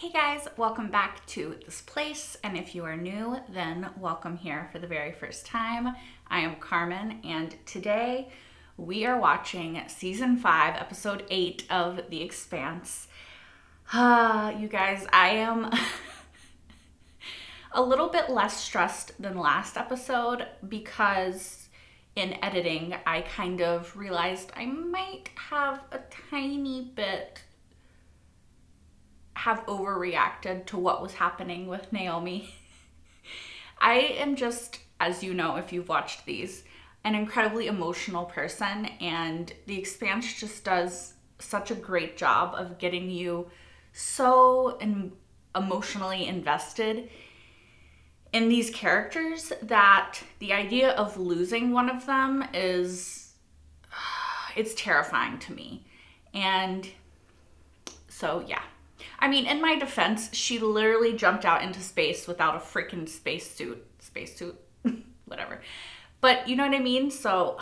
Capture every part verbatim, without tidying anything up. Hey guys, welcome back to this place, and if you are new, then welcome here for the very first time. I am Carmen, and today we are watching season five, episode eight of The Expanse. Uh, you guys, I am a little bit less stressed than last episode because in editing, I kind of realized I might have a tiny bit have overreacted to what was happening with Naomi. I am just, as you know if you've watched these, an incredibly emotional person, and The Expanse just does such a great job of getting you so in- emotionally invested in these characters that the idea of losing one of them is, it's terrifying to me. And so yeah. I mean, in my defense, she literally jumped out into space without a freaking spacesuit, spacesuit, whatever. But you know what I mean? So,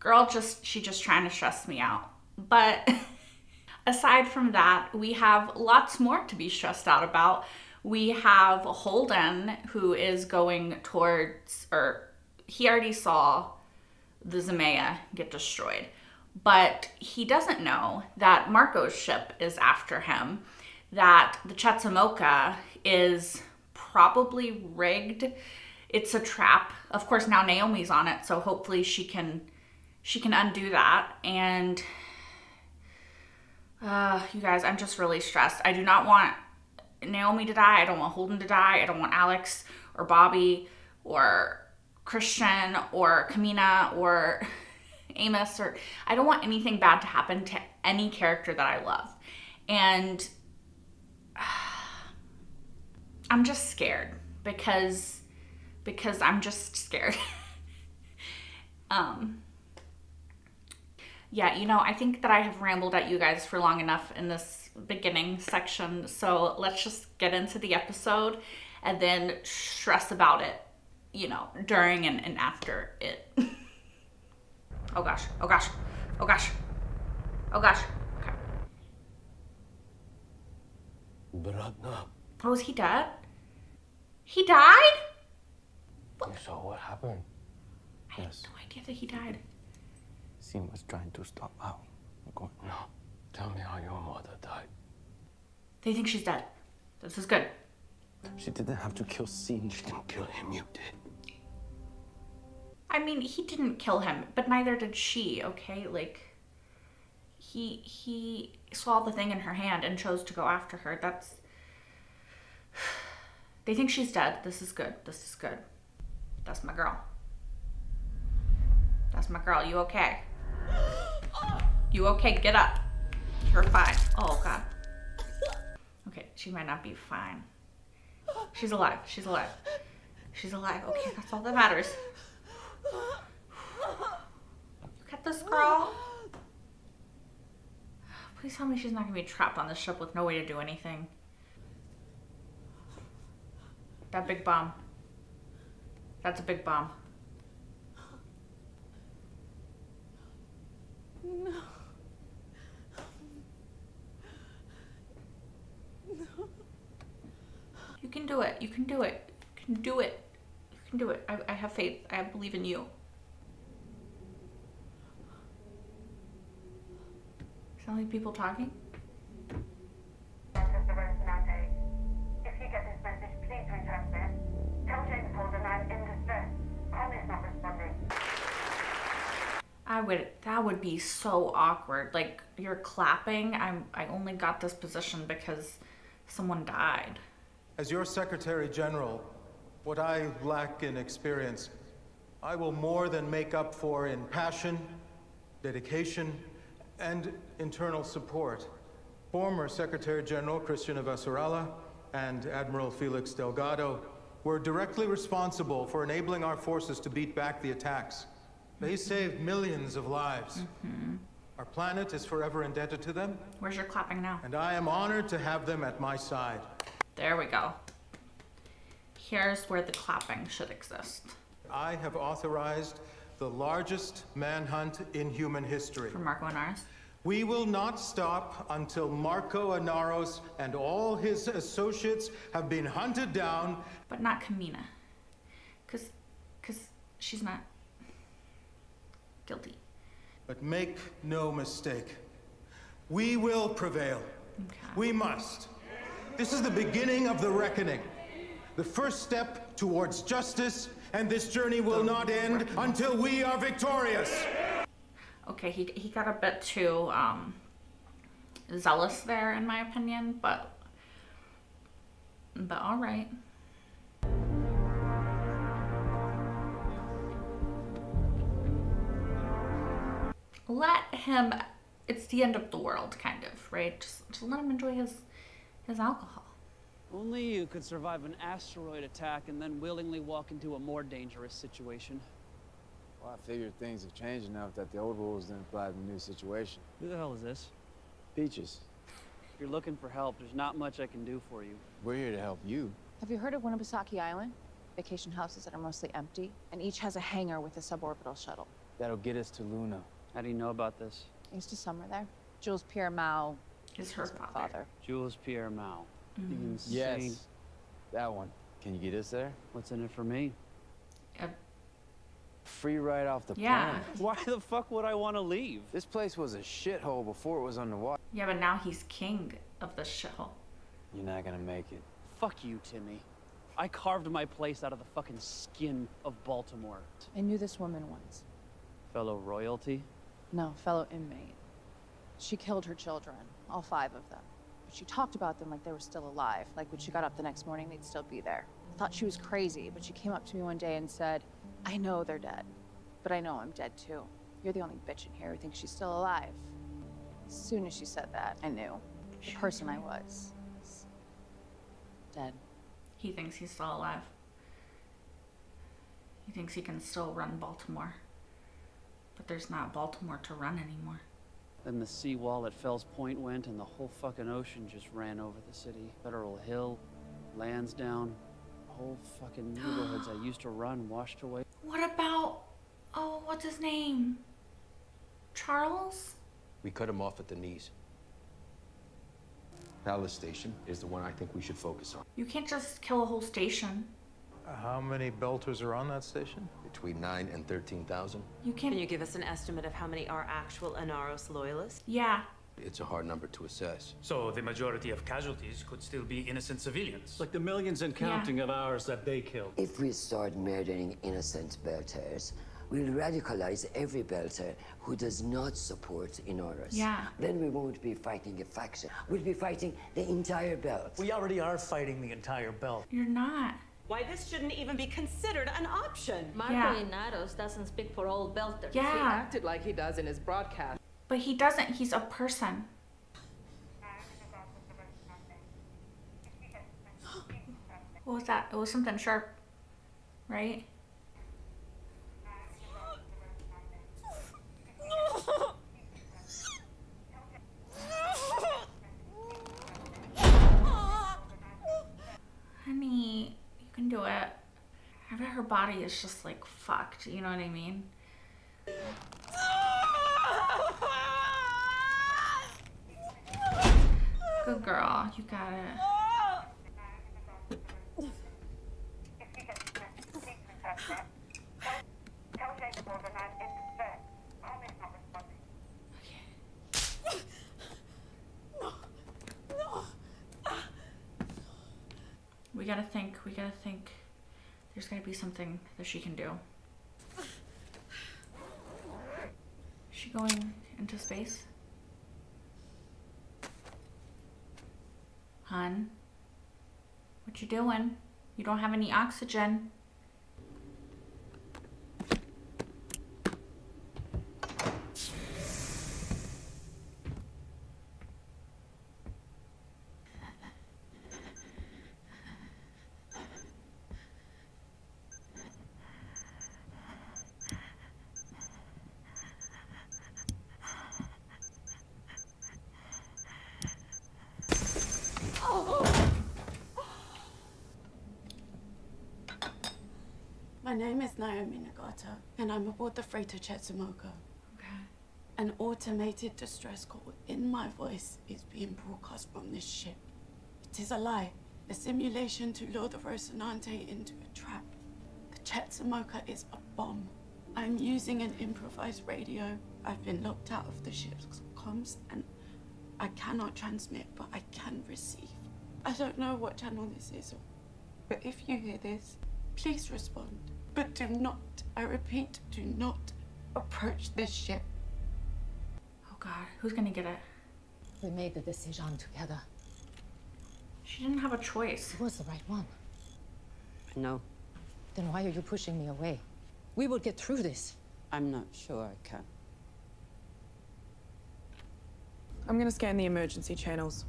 girl, just, she just trying to stress me out. But aside from that, we have lots more to be stressed out about. We have Holden, who is going towards, or he already saw the Zemea get destroyed. But he doesn't know that Marco's ship is after him, that the Chetzemoka is probably rigged. It's a trap. Of course, now Naomi's on it, so hopefully she can she can undo that. And uh, you guys, I'm just really stressed. I do not want Naomi to die. I don't want Holden to die. I don't want Alex or Bobbie or Chrisjen or Camina or Amos, or I don't want anything bad to happen to any character that I love. And uh, I'm just scared because because I'm just scared. um yeah, you know, I think that I have rambled at you guys for long enough in this beginning section, so let's just get into the episode and then stress about it, you know, during and, and after it. Oh gosh, oh gosh, oh gosh, oh gosh, okay. Oh, is he dead? He died? What? You saw what happened. I yes. had no idea that he died. Cyn was trying to stop out. I'm going, no, tell me how your mother died. They think she's dead. This is good. She didn't have to kill Cyn. She didn't kill him, you did. I mean, he didn't kill him, but neither did she, okay? Like, he he saw the thing in her hand and chose to go after her. That's... They think she's dead. This is good. This is good. That's my girl. That's my girl. You okay? You okay? Get up. You're fine. Oh, God. Okay, she might not be fine. She's alive. She's alive. She's alive. Okay, that's all that matters. You got this, girl. Please tell me she's not gonna be trapped on this ship with no way to do anything. That big bomb. That's a big bomb. No. No. You can do it. You can do it. You can do it. Can do it. I, I have faith. I believe in you. Sound like people talking? If you get this message, please return this. Tell James Holden I'm in distress. Carmen's not responding. I would. That would be so awkward. Like, you're clapping. I'm. I only got this position because someone died. As your Secretary General, what I lack in experience, I will more than make up for in passion, dedication, and internal support. Former Secretary General Chrisjen Avasarala and Admiral Felix Delgado were directly responsible for enabling our forces to beat back the attacks. They mm-hmm. saved millions of lives. Mm-hmm. Our planet is forever indebted to them. Where's your clapping now? And I am honored to have them at my side. There we go. Here's where the clapping should exist. I have authorized the largest manhunt in human history. For Marco Inaros. We will not stop until Marco Inaros and all his associates have been hunted down. But not Camina. Cause, cause she's not guilty. But make no mistake. We will prevail. Okay. We must. This is the beginning of the reckoning. The first step towards justice, and this journey will not end until we are victorious. Okay, he, he got a bit too um, zealous there, in my opinion, but, but all right. Let him, it's the end of the world, kind of, right? Just, just let him enjoy his, his alcohol. Only you could survive an asteroid attack and then willingly walk into a more dangerous situation. Well, I figured things have changed enough that the old rules didn't apply to the new situation. Who the hell is this? Peaches. If you're looking for help, there's not much I can do for you. We're here to help you. Have you heard of Winnipesaukee Island? Vacation houses that are mostly empty, and each has a hangar with a suborbital shuttle. That'll get us to Luna. How do you know about this? I used to summer there. Jules Pierre Mao is her father. father. Jules Pierre Mao. Mm. Insane. Yes, that one. Can you get us there? What's in it for me? A free ride off the yeah. planet. Why the fuck would I want to leave? This place was a shithole before it was underwater. Yeah, but now he's king of the shithole. You're not gonna make it. Fuck you, Timmy. I carved my place out of the fucking skin of Baltimore. I knew this woman once. Fellow royalty? No, fellow inmate. She killed her children, all five of them. She talked about them like they were still alive, like when she got up the next morning, they'd still be there. I thought she was crazy, but she came up to me one day and said, I know they're dead, but I know I'm dead too. You're the only bitch in here who thinks she's still alive. As soon as she said that, I knew the person I was is dead. He thinks he's still alive. He thinks he can still run Baltimore, but there's not Baltimore to run anymore. Then the seawall at Fells Point went and the whole fucking ocean just ran over the city. Federal Hill, Lansdowne, whole fucking neighborhoods I used to run washed away. What about, oh, what's his name? Charles? We cut him off at the knees. Palace Station is the one I think we should focus on. You can't just kill a whole station. How many belters are on that station? Between nine and thirteen thousand. You can. Can you give us an estimate of how many are actual Inaros loyalists? Yeah. It's a hard number to assess. So the majority of casualties could still be innocent civilians, like the millions and counting yeah. of ours that they killed. If we start murdering innocent belters, we'll radicalize every belter who does not support Inaros. Yeah. Then we won't be fighting a faction. We'll be fighting the entire belt. We already are fighting the entire belt. You're not. Why this shouldn't even be considered an option. Marco yeah. Inaros doesn't speak for all belters. Yeah. He acted like he does in his broadcast. But he doesn't. He's a person. What was that? It was something sharp, right? Honey. Can do it. I bet her body is just like fucked, you know what I mean? Good girl, you got it. We gotta think, we gotta think. There's gotta be something that she can do. Is she going into space? Hun? What you doing? You don't have any oxygen. My name is Naomi Nagata, and I'm aboard the freighter Chetzemoka. Okay. An automated distress call in my voice is being broadcast from this ship. It is a lie, a simulation to lure the Rocinante into a trap. The Chetzemoka is a bomb. I'm using an improvised radio. I've been locked out of the ship's comms and I cannot transmit, but I can receive. I don't know what channel this is, but if you hear this, please respond. But do not, I repeat, do not approach this ship. Oh God, who's gonna get it? We made the decision together. She didn't have a choice. It was the right one. No. Then why are you pushing me away? We will get through this. I'm not sure I can. I'm gonna scan the emergency channels.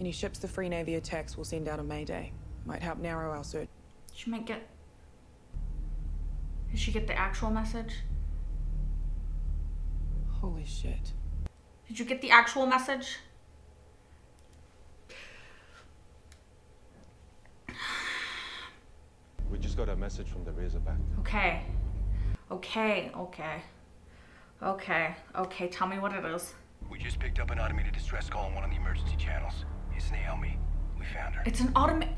Any ships the Free Navy attacks will send out a mayday. Might help narrow our search. She might get... Did she get the actual message? Holy shit. Did you get the actual message? We just got a message from the Razorback. Okay. Okay, okay. Okay, okay, tell me what it is. We just picked up an automated distress call on one of the emergency channels. It's Naomi. We found her. It's an automated...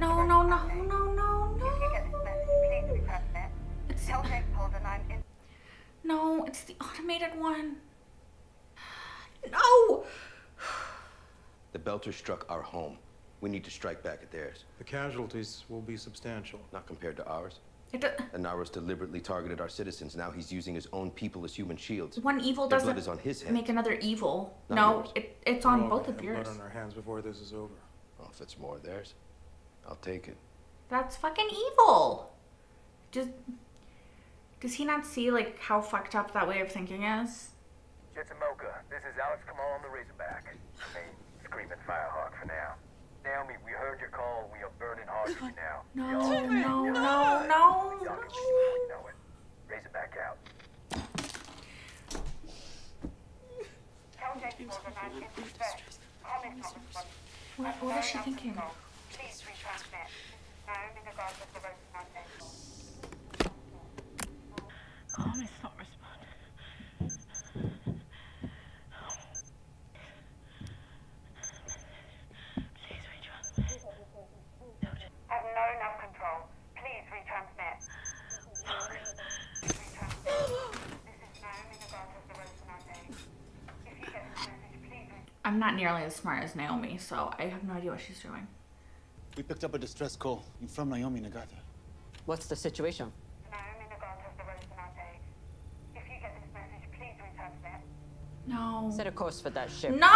No, no, no, no, no, no, no. If you get this message, please repress it. It's... Holden, I'm in... No, it's the automated one. No! The Belter struck our home. We need to strike back at theirs. The casualties will be substantial. Not compared to ours. It Inaros deliberately targeted our citizens. Now he's using his own people as human shields. One evil Their doesn't is on his make another evil. Not no, it, it's on both of yours. Blood on our hands before this is over. Well, if it's more of theirs, I'll take it. That's fucking evil. Just, does he not see like how fucked up that way of thinking is? Chetzemoka, this is Alex Kamal on the Razorback. Hey, screaming Firehawk for now. Naomi, we heard your call. We are burning hard for you now. No, no, no, no, no, no. no. Know it. Raise it back out. What, what is she thinking? Please retransmit. Naomi Nagata of the Razorback. Naomi is not responding. I'm not nearly as smart as Naomi, so I have no idea what she's doing. We picked up a distress call from Naomi Nagata. What's the situation? Naomi Nagata of the Rocinante. If you get this message, please retransmit. No. Set a course for that ship. No!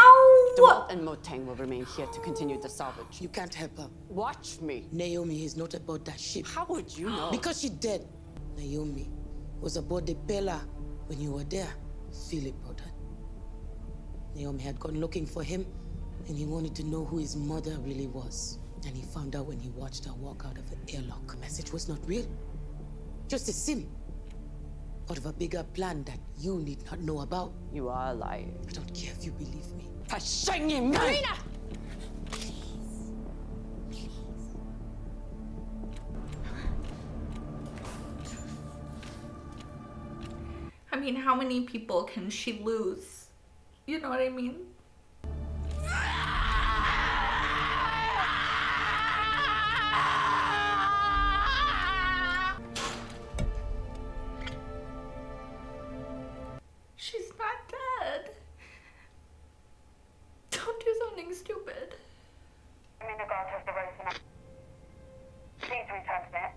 Dewalt and Motang will remain here to continue the salvage. You can't help her. Watch me. Naomi is not aboard that ship. How would you know? Because she's dead. Naomi was aboard the Pella when you were there. Philip ordered. Naomi had gone looking for him, and he wanted to know who his mother really was. And he found out when he watched her walk out of the airlock. The message was not real. Just a sim. Part of a bigger plan that you need not know about. You are lying. I don't care if you believe me. Fashangi Marina! Please. Please. I mean, how many people can she lose? You know what I mean? She's not dead. Don't do something stupid. I mean, the God has the right to not. Please return to that.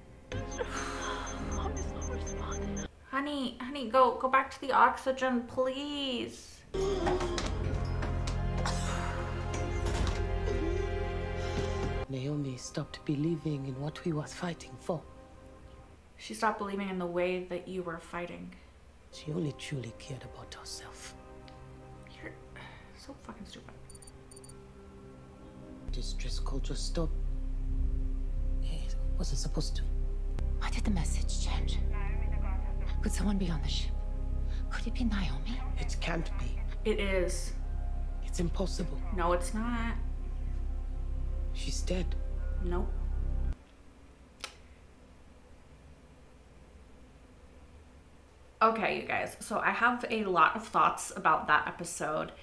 Mom is not responding. Honey, honey, go, go back to the oxygen, please. Naomi stopped believing in what we was fighting for. She stopped believing in the way that you were fighting. She only truly cared about herself. You're so fucking stupid. Distress call just stopped. It wasn't supposed to. Why did the message change? Could someone be on the ship? Could it be Naomi? It can't be. It is. It's impossible. No, it's not. She's dead. Nope. Okay, you guys, so I have a lot of thoughts about that episode.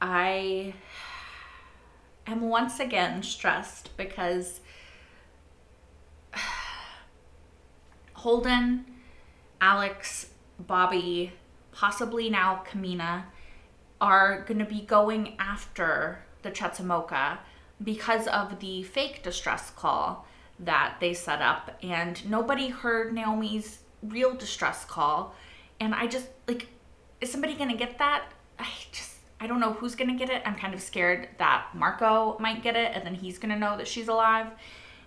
I am once again stressed because Holden, Alex, Bobbie, possibly now Camina, are going to be going after the Chetzemoka because of the fake distress call that they set up, and nobody heard Naomi's real distress call. And I just, like, is somebody gonna get that? I just, I don't know who's gonna get it. I'm kind of scared that Marco might get it, and then he's gonna know that she's alive,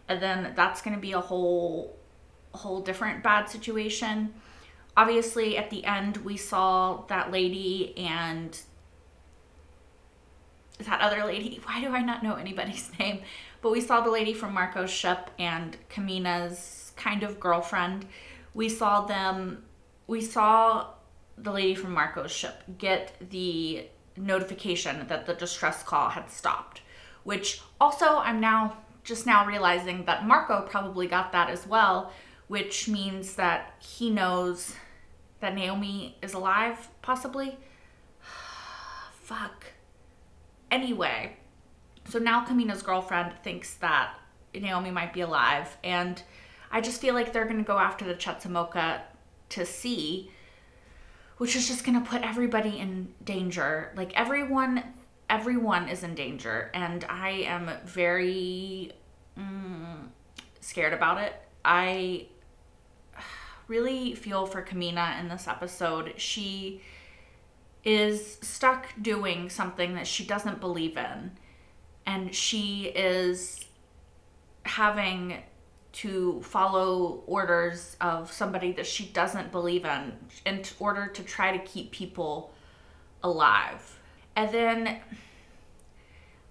and then that's gonna be a whole, whole different bad situation. Obviously, at the end, we saw that lady and that other lady. Why do I not know anybody's name? But we saw the lady from Marco's ship and Camina's kind of girlfriend. We saw them... We saw the lady from Marco's ship get the notification that the distress call had stopped, which also I'm now just now realizing that Marco probably got that as well, which means that he knows that Naomi is alive, possibly. Fuck. Anyway, so now Camina's girlfriend thinks that Naomi might be alive, and I just feel like they're gonna go after the Chetzemoka to see, which is just gonna put everybody in danger. Like everyone, everyone is in danger, and I am very mm, scared about it. I really feel for Camina in this episode. She is stuck doing something that she doesn't believe in, and she is having to follow orders of somebody that she doesn't believe in in order to try to keep people alive. And then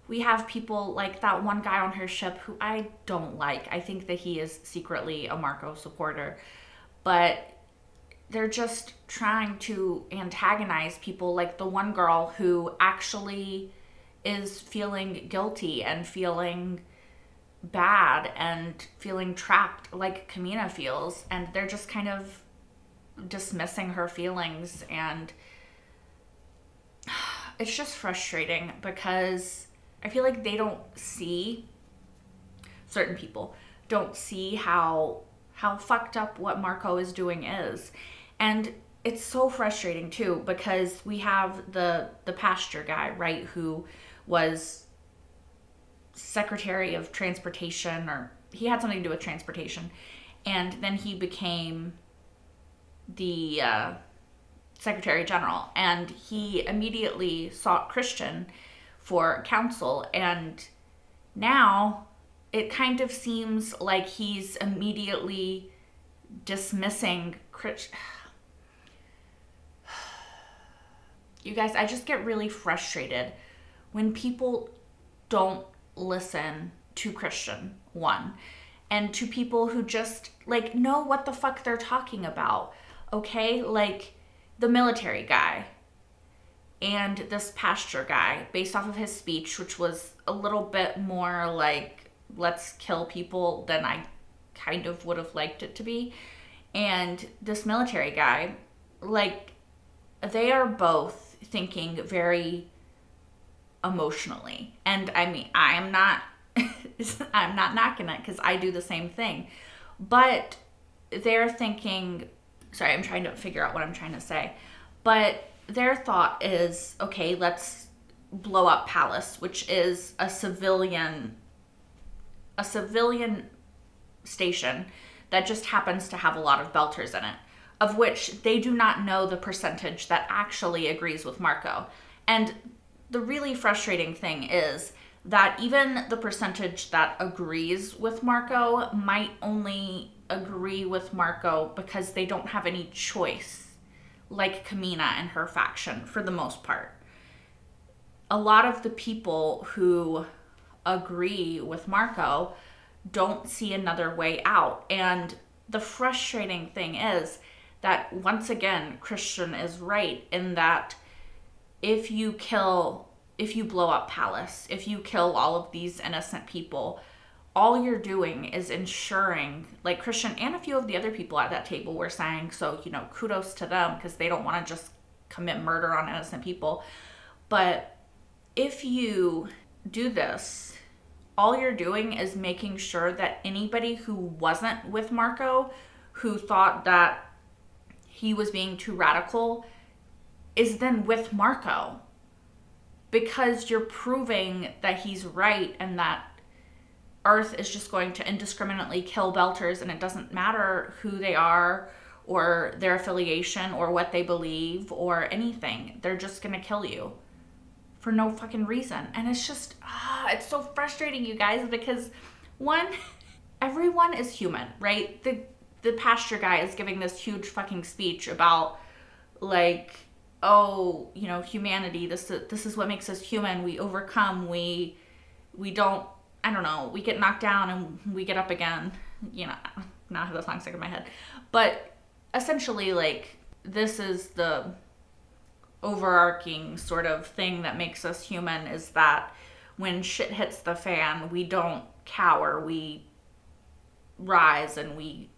we have people like that one guy on her ship who I don't like. I think that he is secretly a Marco supporter, but they're just trying to antagonize people, like the one girl who actually is feeling guilty and feeling bad and feeling trapped like Camina feels, and they're just kind of dismissing her feelings. And it's just frustrating because I feel like they don't see, certain people don't see how how fucked up what Marco is doing is. And it's so frustrating too because we have the the pasture guy, right, who was Secretary of Transportation, or he had something to do with transportation, and then he became the uh, Secretary General, and he immediately sought Chrisjen for counsel, and now it kind of seems like he's immediately dismissing Chrisjen. You guys, I just get really frustrated when people don't listen to Chrisjen, one, and to people who just, like, know what the fuck they're talking about, okay? Like, the military guy and this pasture guy, based off of his speech, which was a little bit more, like, let's kill people than I kind of would have liked it to be. And this military guy, like, they are both thinking very emotionally. And I mean, I am not I'm not knocking it because I do the same thing, but they're thinking, sorry, I'm trying to figure out what I'm trying to say, but their thought is, okay, let's blow up Palace, which is a civilian a civilian station that just happens to have a lot of belters in it, of which they do not know the percentage that actually agrees with Marco. And the really frustrating thing is that even the percentage that agrees with Marco might only agree with Marco because they don't have any choice, like Camina and her faction, for the most part. A lot of the people who agree with Marco don't see another way out. And the frustrating thing is that, once again, Chrisjen is right in that if you kill, if you blow up Palace, if you kill all of these innocent people, all you're doing is ensuring, like Chrisjen and a few of the other people at that table were saying, so, you know, kudos to them because they don't want to just commit murder on innocent people. But if you do this, all you're doing is making sure that anybody who wasn't with Marco, who thought that he was being too radical, is then with Marco, because you're proving that he's right and that Earth is just going to indiscriminately kill Belters and it doesn't matter who they are or their affiliation or what they believe or anything. They're just gonna kill you for no fucking reason. And it's just, ah, it's so frustrating, you guys, because one, everyone is human, right? The the pasture guy is giving this huge fucking speech about, like, oh, you know, humanity, this is, this is what makes us human. We overcome, we, we don't, I don't know, we get knocked down and we get up again. You know, now I have the song stuck in my head. But essentially, like, this is the overarching sort of thing that makes us human, is that when shit hits the fan, we don't cower, we rise and we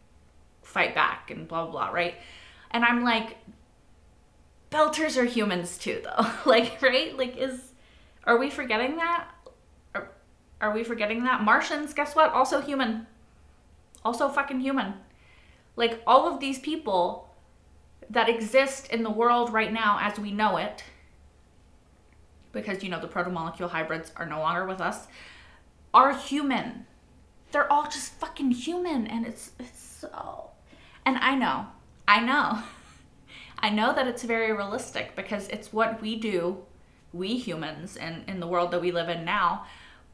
fight back and blah, blah, blah, right? And I'm like, Belters are humans too, though. Like, right? Like, is, are we forgetting that? Are, are we forgetting that? Martians, guess what? Also human. Also fucking human. Like, all of these people that exist in the world right now as we know it, because, you know, the protomolecule hybrids are no longer with us, are human. They're all just fucking human, and it's, it's so... And I know. I know. I know that it's very realistic because it's what we do, we humans, in, in the world that we live in now.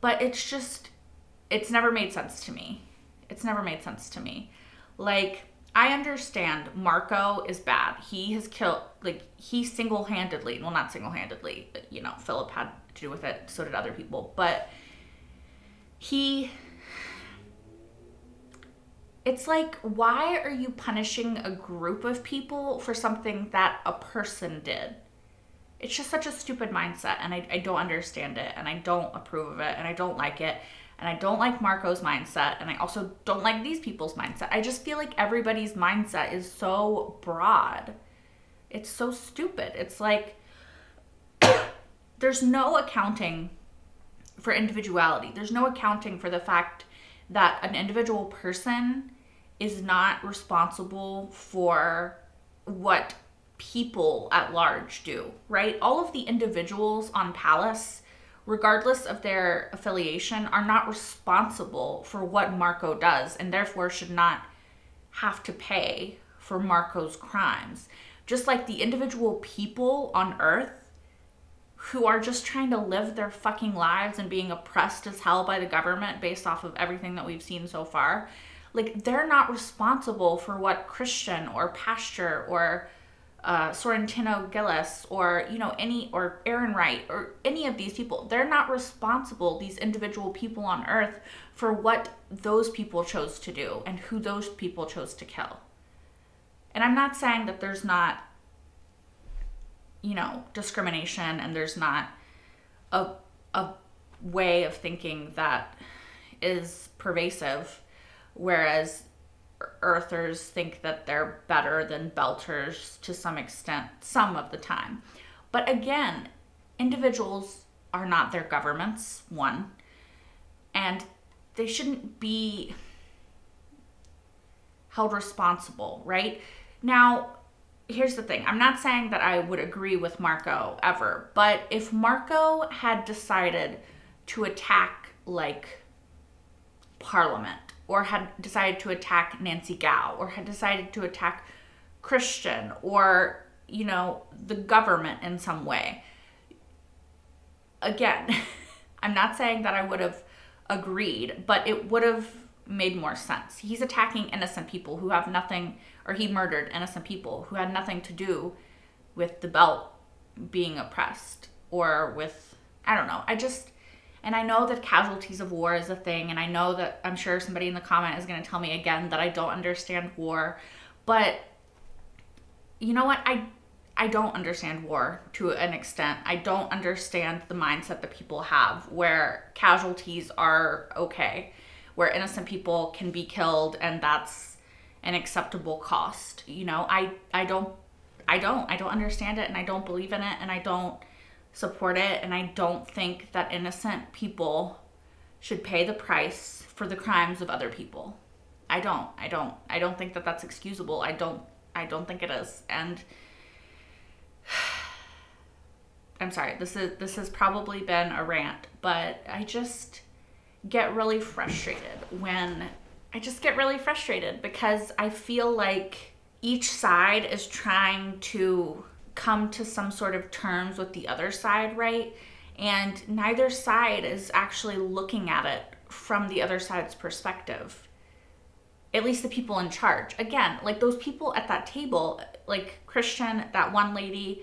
But it's just, it's never made sense to me. It's never made sense to me. Like, I understand Marco is bad. He has killed, like, he single-handedly, well, not single-handedly, but, you know, Philip had to do with it, so did other people. But he... It's like, why are you punishing a group of people for something that a person did? It's just such a stupid mindset, and I, I don't understand it, and I don't approve of it, and I don't like it, and I don't like Marco's mindset, and I also don't like these people's mindset. I just feel like everybody's mindset is so broad. It's so stupid. It's like, there's no accounting for individuality. There's no accounting for the fact that an individual person is not responsible for what people at large do, right? All of the individuals on Palace, regardless of their affiliation, are not responsible for what Marco does and therefore should not have to pay for Marco's crimes. Just like the individual people on Earth who are just trying to live their fucking lives and being oppressed as hell by the government based off of everything that we've seen so far. Like, they're not responsible for what Chrisjen or Pasture or uh, Sorrentino Gillis or, you know, any, or Aaron Wright or any of these people. They're not responsible, these individual people on Earth, for what those people chose to do and who those people chose to kill. And I'm not saying that there's not, you know, discrimination and there's not a, a way of thinking that is pervasive, whereas Earthers think that they're better than Belters to some extent, some of the time. But again, individuals are not their governments, one, and they shouldn't be held responsible, right? Now, here's the thing. I'm not saying that I would agree with Marco ever, but if Marco had decided to attack, like, Parliament, or had decided to attack Nancy Gao, or had decided to attack Chrisjen, or, you know, the government in some way, again, I'm not saying that I would have agreed, but it would have made more sense. He's attacking innocent people who have nothing, or he murdered innocent people who had nothing to do with the belt being oppressed or with, I don't know. I just, and I know that casualties of war is a thing, and I know that, I'm sure somebody in the comment is going to tell me again that I don't understand war, but you know what? I, I don't understand war to an extent. I don't understand the mindset that people have where casualties are okay, where innocent people can be killed, and that's an acceptable cost. You know, I, I don't, I don't, I don't understand it, and I don't believe in it, and I don't support it, and I don't think that innocent people should pay the price for the crimes of other people. I don't, I don't, I don't think that that's excusable. I don't, I don't think it is. And I'm sorry, this is, this has probably been a rant, but I just get really frustrated when, I just get really frustrated because I feel like each side is trying to come to some sort of terms with the other side, right? And neither side is actually looking at it from the other side's perspective. At least the people in charge. Again, like those people at that table, like Chrisjen, that one lady,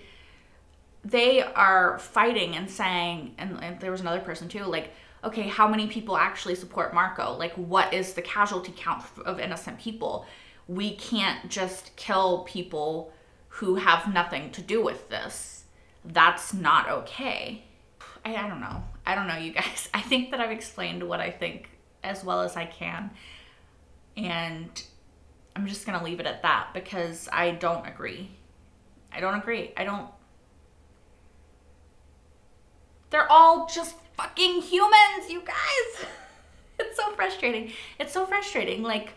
they are fighting and saying, and, and there was another person too, like, okay, how many people actually support Marco? Like, what is the casualty count of innocent people? We can't just kill people who have nothing to do with this. That's not okay. I, I don't know. I don't know, you guys. I think that I've explained what I think as well as I can. And I'm just gonna leave it at that because I don't agree. I don't agree. I don't. They're all just fucking humans, you guys. It's so frustrating. It's so frustrating. Like,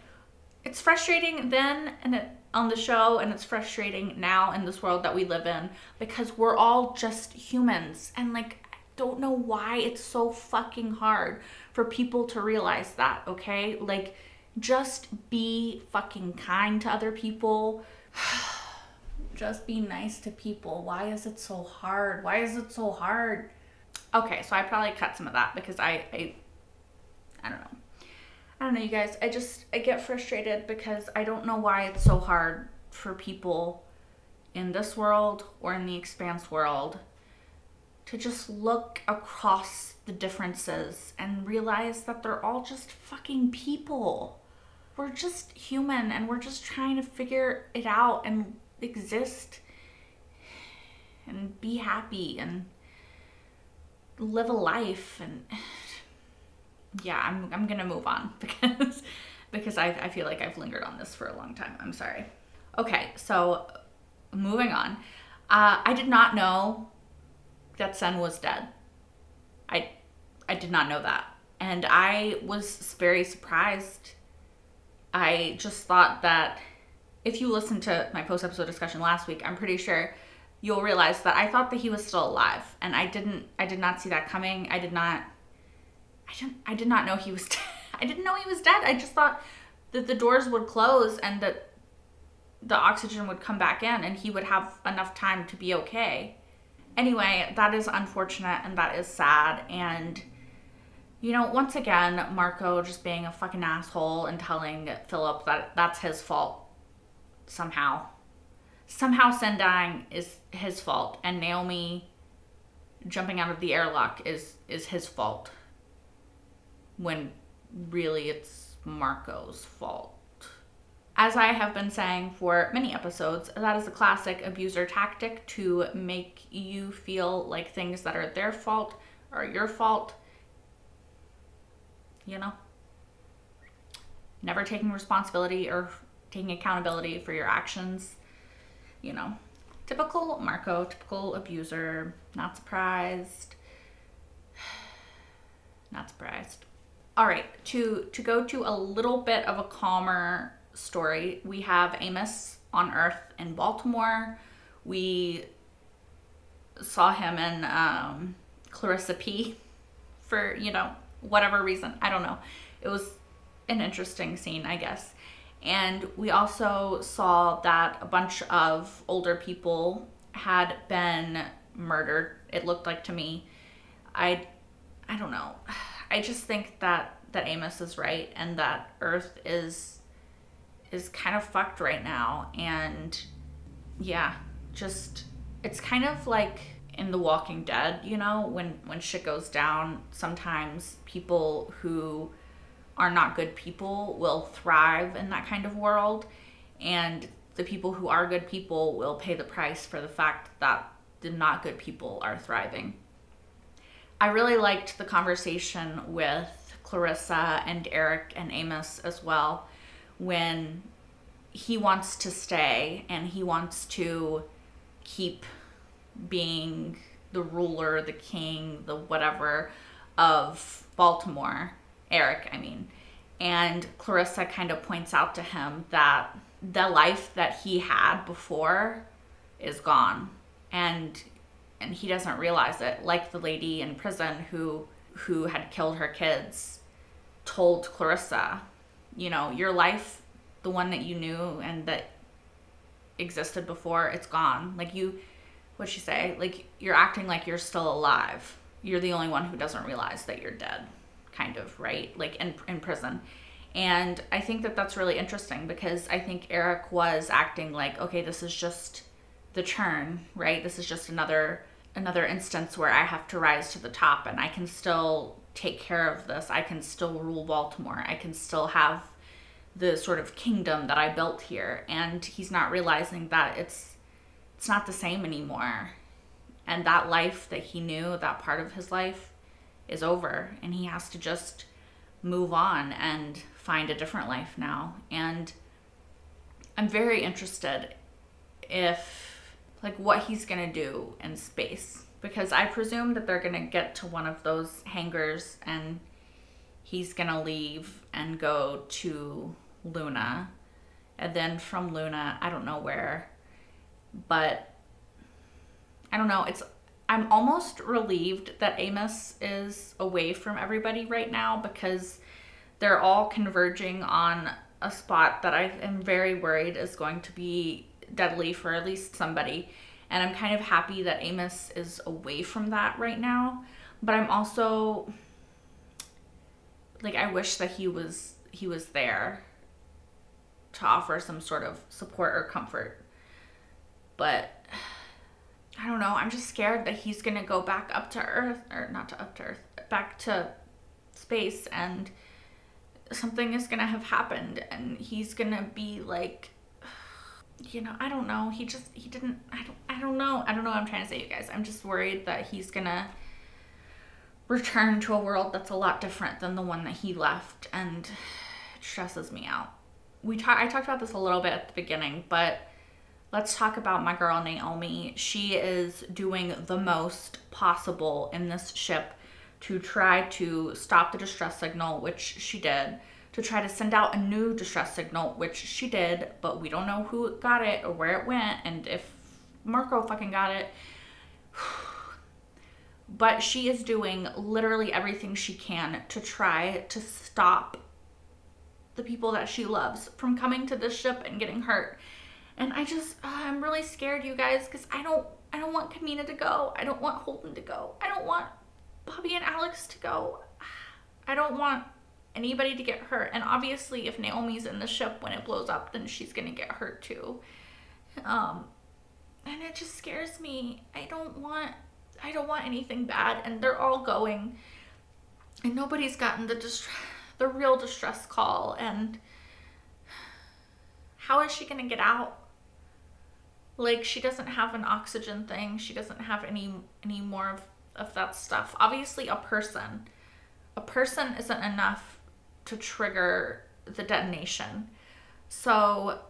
it's frustrating then and it, on the show, and it's frustrating now in this world that we live in because we're all just humans. And like, I don't know why it's so fucking hard for people to realize that, okay? Like, just be fucking kind to other people. Just be nice to people. Why is it so hard? Why is it so hard? Okay, so I probably cut some of that because I, I, I don't know. I don't know, you guys. I just, I get frustrated because I don't know why it's so hard for people in this world or in the Expanse world to just look across the differences and realize that they're all just fucking people. We're just human and we're just trying to figure it out and exist and be happy and live a life. And yeah, I'm, I'm gonna move on because because I, I feel like I've lingered on this for a long time. I'm sorry. Okay, so moving on. Uh, I did not know that Cyn was dead. I I did not know that. And I was very surprised. I just thought that if you listened to my post-episode discussion last week, I'm pretty sure you'll realize that I thought that he was still alive. And I didn't, I did not see that coming. I did not, I didn't, I did not know he was dead. I didn't know he was dead. I just thought that the doors would close and that the oxygen would come back in and he would have enough time to be okay. Anyway, that is unfortunate and that is sad. And, you know, once again, Marco just being a fucking asshole and telling Philip that that's his fault somehow. Somehow Cyn dying is his fault and Naomi jumping out of the airlock is, is his fault when really it's Marco's fault. As I have been saying for many episodes, that is a classic abuser tactic to make you feel like things that are their fault are your fault. You know? Never taking responsibility or taking accountability for your actions. You know? Typical Marco, typical abuser. Not surprised. Not surprised. All right, to, to go to a little bit of a calmer story. We have Amos on Earth in Baltimore. We saw him in um, Clarissa P for, you know, whatever reason. I don't know. It was an interesting scene, I guess. And we also saw that a bunch of older people had been murdered, it looked like to me. I, I don't know. I just think that, that Amos is right and that Earth is is kind of fucked right now. And yeah, just, it's kind of like in The Walking Dead, you know, when, when shit goes down, sometimes people who are not good people will thrive in that kind of world. And the people who are good people will pay the price for the fact that the not good people are thriving. I really liked the conversation with Clarissa and Eric and Amos as well, when he wants to stay and he wants to keep being the ruler, the king, the whatever of Baltimore, Eric, I mean. And Clarissa kind of points out to him that the life that he had before is gone, and and he doesn't realize it. Like the lady in prison who who had killed her kids told Clarissa, you know, your life, the one that you knew and that existed before, it's gone. Like, you, what'd she say? Like, you're acting like you're still alive. You're the only one who doesn't realize that you're dead, kind of, right? Like, in, in prison. And I think that that's really interesting, because I think Eric was acting like, okay, this is just the churn, right? This is just another another instance where I have to rise to the top, and I can still take care of this. I can still rule Baltimore. I can still have the sort of kingdom that I built here. And he's not realizing that it's it's not the same anymore. And that life that he knew, that part of his life, is over, and he has to just move on and find a different life now. And I'm very interested if, like, what he's gonna do in space, because I presume that they're gonna get to one of those hangars and he's gonna leave and go to Luna, and then from Luna, I don't know where, but I don't know. It's, I'm almost relieved that Amos is away from everybody right now, because they're all converging on a spot that I am very worried is going to be deadly for at least somebody. And I'm kind of happy that Amos is away from that right now. But I'm also, like, I wish that he was, he was there to offer some sort of support or comfort. But I don't know, I'm just scared that he's gonna go back up to Earth, or not to up to Earth, back to space, and something is gonna have happened, and he's gonna be like, you know, I don't know, he just, he didn't, I don't, I don't know, I don't know what I'm trying to say, you guys. I'm just worried that he's gonna return to a world that's a lot different than the one that he left, and it stresses me out. We talked, I talked about this a little bit at the beginning, but let's talk about my girl Naomi. She is doing the most possible in this ship to try to stop the distress signal, which she did, to try to send out a new distress signal, which she did, but we don't know who got it or where it went, and if Marco fucking got it. But she is doing literally everything she can to try to stop the people that she loves from coming to this ship and getting hurt. And I just, uh, I'm really scared, you guys, because I don't, I don't want Camina to go. I don't want Holden to go. I don't want Bobbie and Alex to go. I don't want anybody to get hurt. And obviously, if Naomi's in the ship when it blows up, then she's going to get hurt too. Um, and it just scares me. I don't want, I don't want anything bad. And they're all going, and nobody's gotten the dist- the real distress call. And how is she going to get out? Like, she doesn't have an oxygen thing. She doesn't have any any more of, of that stuff. Obviously, a person. A person isn't enough to trigger the detonation. So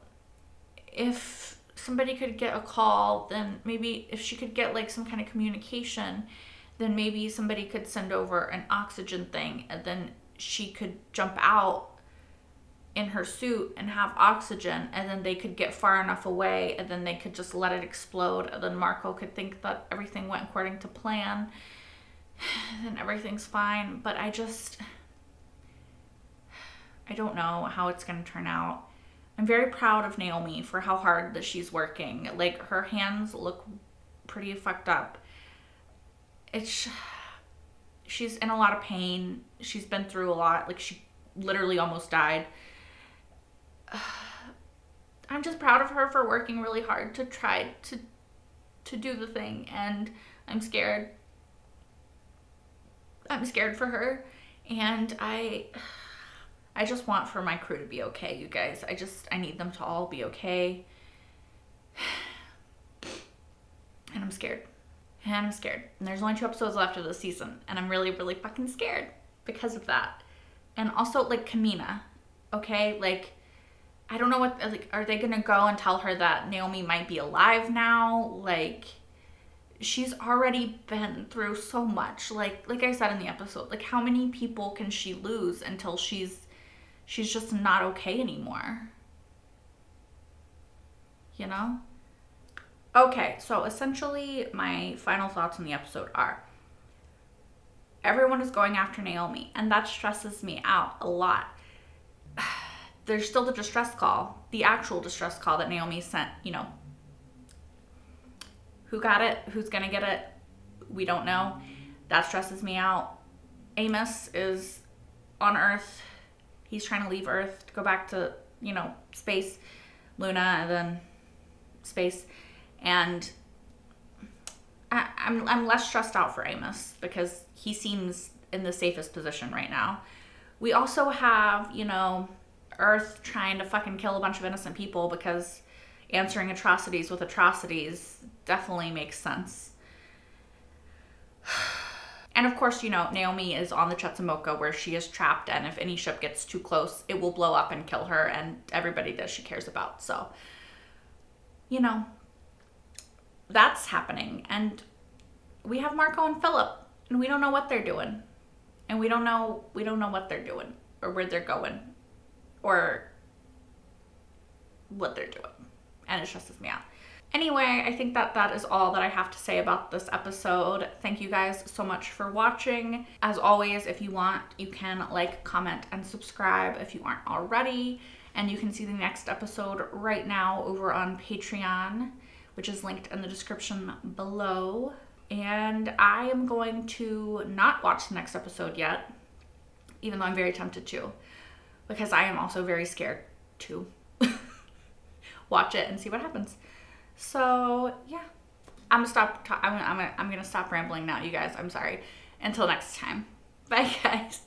if somebody could get a call, then maybe if she could get, like, some kind of communication, then maybe somebody could send over an oxygen thing, and then she could jump out in her suit and have oxygen, and then they could get far enough away, and then they could just let it explode, and then Marco could think that everything went according to plan and everything's fine. But I just, I don't know how it's gonna turn out. I'm very proud of Naomi for how hard that she's working. Like, her hands look pretty fucked up. It's, she's in a lot of pain. She's been through a lot. Like, she literally almost died. I'm just proud of her for working really hard to try to to do the thing, and I'm scared. I'm scared for her, and I I just want for my crew to be okay, you guys. I just, I need them to all be okay. And I'm scared. And I'm scared. And there's only two episodes left of this season, and I'm really, really fucking scared because of that. and also like Camina, okay? Like, I don't know what, like, are they gonna go and tell her that Naomi might be alive now? Like, she's already been through so much. Like, like I said in the episode, like, how many people can she lose until she's, she's just not okay anymore? You know? Okay, so essentially my final thoughts on the episode are, everyone is going after Naomi, and that stresses me out a lot. There's still the distress call, the actual distress call that Naomi sent, you know. Who got it? Who's gonna get it? We don't know. That stresses me out. Amos is on Earth. He's trying to leave Earth to go back to, you know, space. Luna, and then space. And I, I'm, I'm less stressed out for Amos because he seems in the safest position right now. We also have, you know, Earth trying to fucking kill a bunch of innocent people because answering atrocities with atrocities definitely makes sense. And of course, you know, Naomi is on the Chetzemoka where she is trapped, and if any ship gets too close, it will blow up and kill her and everybody that she cares about. So, you know, that's happening. And we have Marco and Philip, and we don't know what they're doing. And we don't know, we don't know what they're doing or where they're going. Or what they're doing, and it stresses me out. Anyway, I think that that is all that I have to say about this episode. Thank you guys so much for watching. As always, if you want, you can like, comment, and subscribe if you aren't already, and you can see the next episode right now over on Patreon, which is linked in the description below. And I am going to not watch the next episode yet, even though I'm very tempted to, because I am also very scared to watch it and see what happens. So yeah, I'm gonna stop. I'm, I'm, I'm gonna stop rambling now, you guys. I'm sorry. Until next time. Bye, guys.